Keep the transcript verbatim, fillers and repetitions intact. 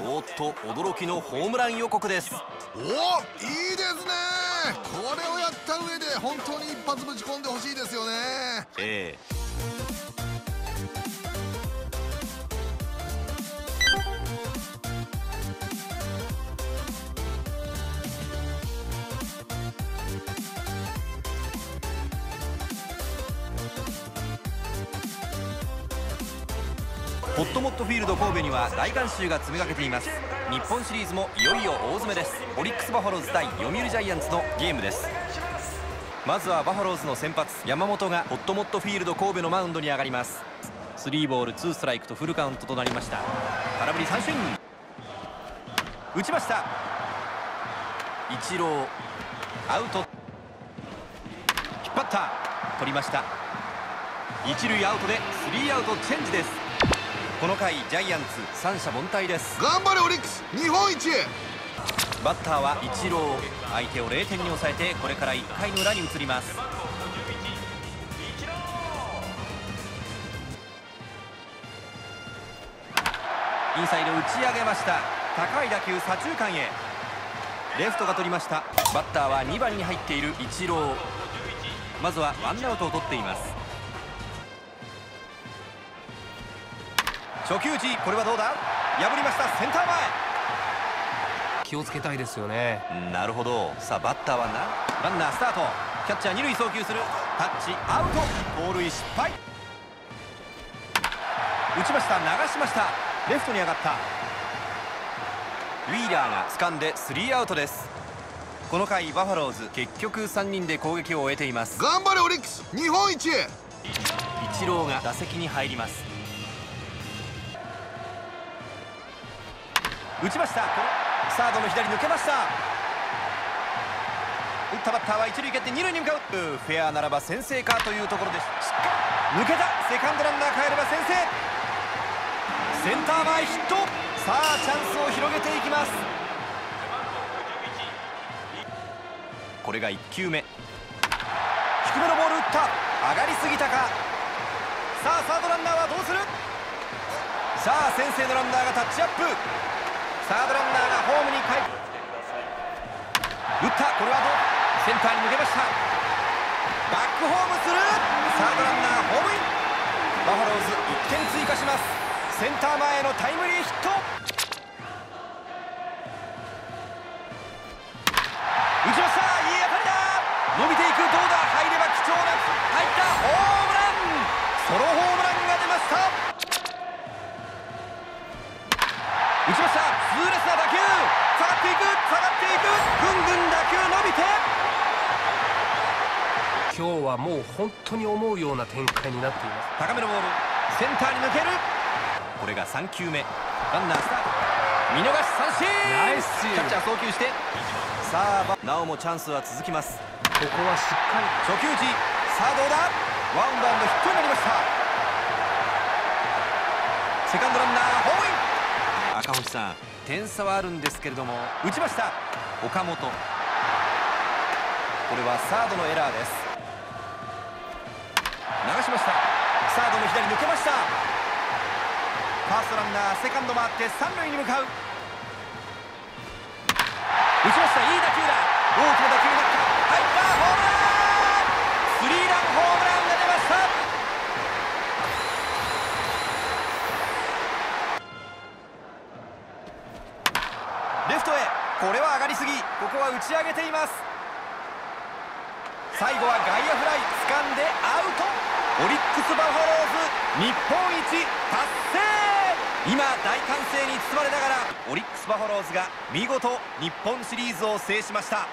おっと驚きのホームラン予告です。おお、いいですね。これをやった上で本当に一発ぶち込んでほしいですよね。ええ、ほっともっとフィールド神戸には大観衆が詰めかけています。日本シリーズもいよいよ大詰めです。オリックスバファローズ対読売ジャイアンツのゲームです。まずはバファローズの先発山本がほっともっとフィールド神戸のマウンドに上がります。スリーボールツーストライクとフルカウントとなりました。空振り三振、打ちました。一郎アウト、引っ張った、取りました。一塁アウトでスリーアウトチェンジです。この回ジャイアンツ三者凡退です。頑張れオリックス、日本一へ。バッターはイチロー、相手をゼロてんに抑えてこれからいっかいの裏に移ります。インサイド打ち上げました。高い打球左中間へ、レフトが取りました。バッターはにばんに入っているイチロー。まずはワンアウトを取っています。初球打ち、これはどうだ、破りました。センター前、気をつけたいですよね。なるほど。さあバッターはなランナースタート、キャッチャー二塁送球する、タッチアウト、盗塁失敗、打ちました、流しました。レフトに上がった、ウィーラーが掴んでスリーアウトです。この回バファローズ結局さんにんで攻撃を終えています。頑張れオリックス、日本一へ。イチローが打席に入ります。打ちました、サードの左抜けました。打ったバッターは一塁蹴って二塁に向かう、フェアならば先制かというところです。抜けた、セカンドランナーかえれば先制、センター前ヒット。さあチャンスを広げていきます。これがいっきゅうめ、低めのボール打った、上がりすぎたか。さあサードランナーはどうする。さあ先制のランナーがタッチアップ、サードランナーがホームに帰る、打った、これはどう、センターに抜けました。バックホームする、サードランナーホームイン、バファローズいってん追加します。センター前へのタイムリーヒット、打ちました、いい当たりだ、伸びていく、どうだ、入れば貴重な、入った、ホームラン、ソロホームランが出ました。打ちました、痛烈な打球、下がっていく、下がっていく、ぐんぐん打球伸びて、今日はもう本当に思うような展開になっています。高めのボール、センターに抜ける、これがさんきゅうめ、ランナースタート、見逃し三振、ナイスキャッチャー送球して、さあなおもチャンスは続きます。ここはしっかり初球打ち、さあどうだ、ワンバウンドヒットになりました。セカンドランナーホームイン、赤星さん、点差はあるんですけれども、打ちました、岡本、これはサードのエラーです。流しました、サードの左抜けました。ファーストランナーセカンド回って三塁に向かう、打ちました、いい打球だ、大きな打球になった、入った、ホームラン、スリーランホームランが出ました。レフトへ、これは上がりすぎ、ここは打ち上げています。最後は外野フライ、掴んでアウト、オリックスバファローズ日本一達成。今大歓声に包まれながらオリックスバファローズが見事日本シリーズを制しました。